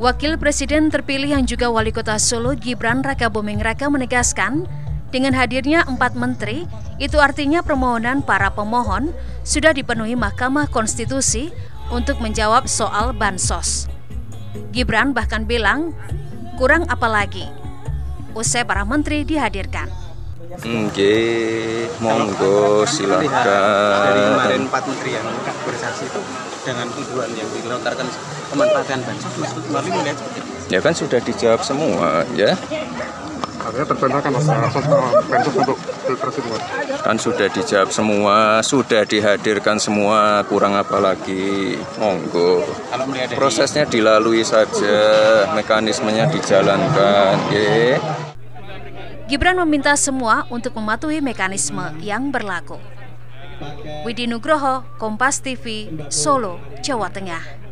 Wakil Presiden terpilih yang juga Wali Kota Solo Gibran Rakabuming Raka menegaskan, dengan hadirnya 4 menteri, itu artinya permohonan para pemohon sudah dipenuhi Mahkamah Konstitusi untuk menjawab soal bansos. Gibran bahkan bilang, kurang apa lagi? Usai para menteri dihadirkan. Nggih, monggo silakan. Dari kemarin 4 menteri yang bersaksi itu dengan tujuan yang dilontarkan pemanfaatan bansos, kembali melihat seperti itu. Ya kan sudah dijawab semua, ya. Artinya terbenarkan bansos untuk pilpres semua. Kan sudah dijawab semua, sudah dihadirkan semua, kurang apa lagi? Monggo. Prosesnya dilalui saja, mekanismenya dijalankan, nggih. Gibran meminta semua untuk mematuhi mekanisme yang berlaku. Widinugroho, Kompas TV, Solo, Jawa Tengah.